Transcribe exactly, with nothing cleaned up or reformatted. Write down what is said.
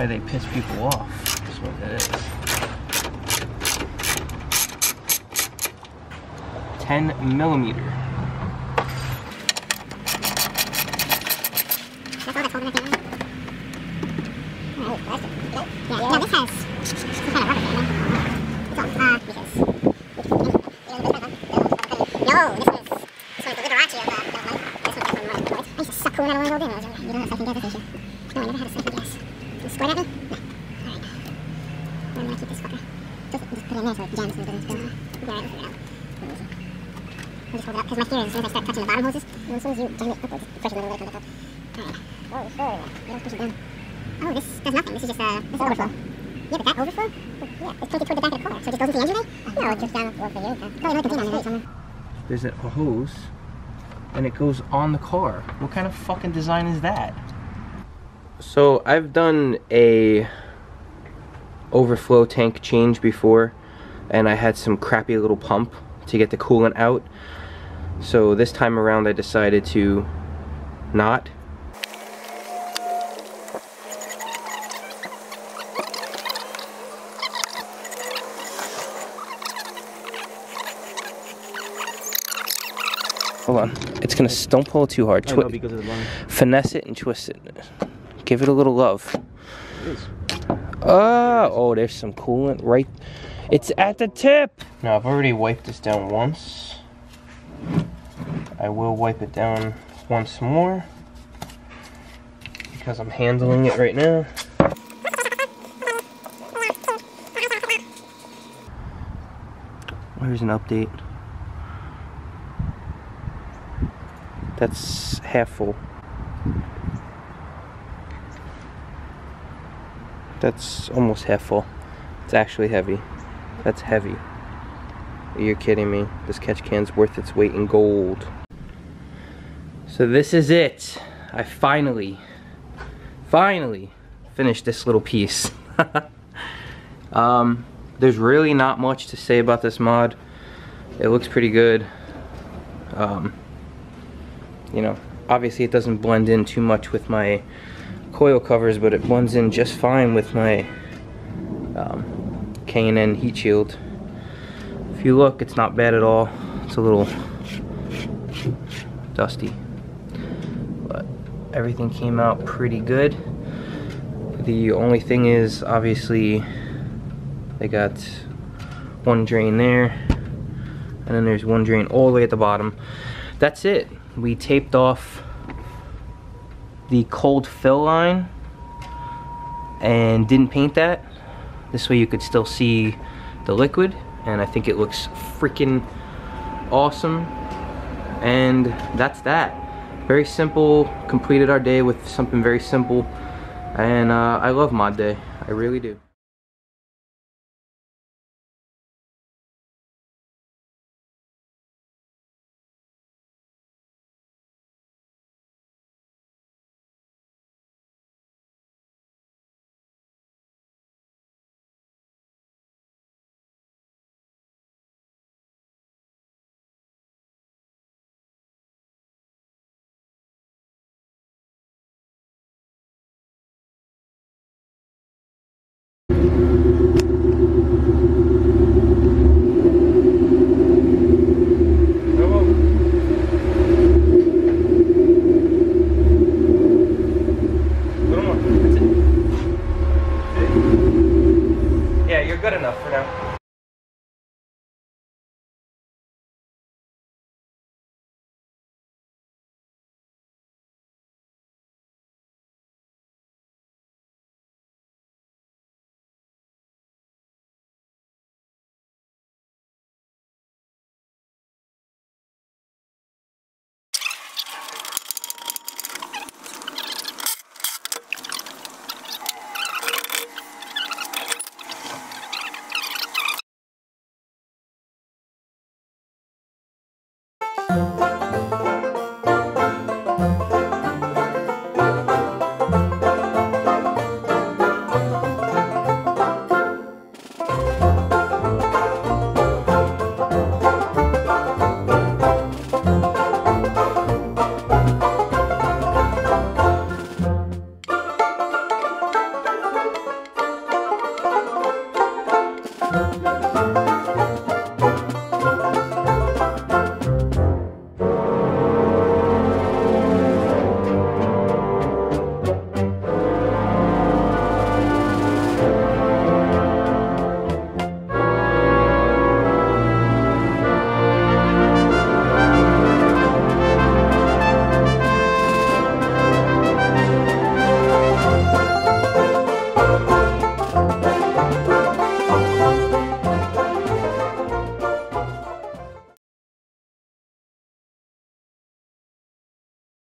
why they piss people off. That's what that is. Ten millimeter. Now this has some kind of rubber band. I don't want to go in. You don't have second gas station. No, I never had a second gas. Can you squirt at me? No. Alright. I'm going to keep this fucker. Just, just put it in there so it jams and doesn't spill. Yeah, I'll figure it out. I'll just hold it up. Because my fear is as soon as I start touching the bottom hoses, and as soon as you jam it upwards, the pressure going to come back up. Alright. Oh, sure. You don't push it down. Oh, this does nothing. This is just, uh, this is overflow. Yeah, but that overflow? Yeah, it's tilted toward the back of the car. So it just goes into the engine bay? No, it just down over the engine. Probably another container on the right. There's a hose. And it goes on the car. What kind of fucking design is that? So I've done a overflow tank change before, and I had some crappy little pump to get the coolant out. So this time around I decided to not. Hold on. It's gonna. Don't pull it too hard. Twi know, finesse it and twist it. Give it a little love. It is. Oh, oh, there's some coolant right. It's at the tip. Now I've already wiped this down once. I will wipe it down once more because I'm handling it right now. Here's an update. That's half full. That's almost half full. It's actually heavy. That's heavy. You're kidding me. This catch can's worth its weight in gold. So this is it. I finally, finally finished this little piece. um, there's really not much to say about this mod. It looks pretty good. Um, You know, obviously it doesn't blend in too much with my coil covers, but it blends in just fine with my um, K and N heat shield. If you look, it's not bad at all. It's a little dusty, but everything came out pretty good. The only thing is, obviously, they got one drain there, and then there's one drain all the way at the bottom. That's it. We taped off the cold fill line and didn't paint that. This way you could still see the liquid, and I think it looks freaking awesome. And that's that. Very simple. Completed our day with something very simple, and uh, I love mod day. I really do.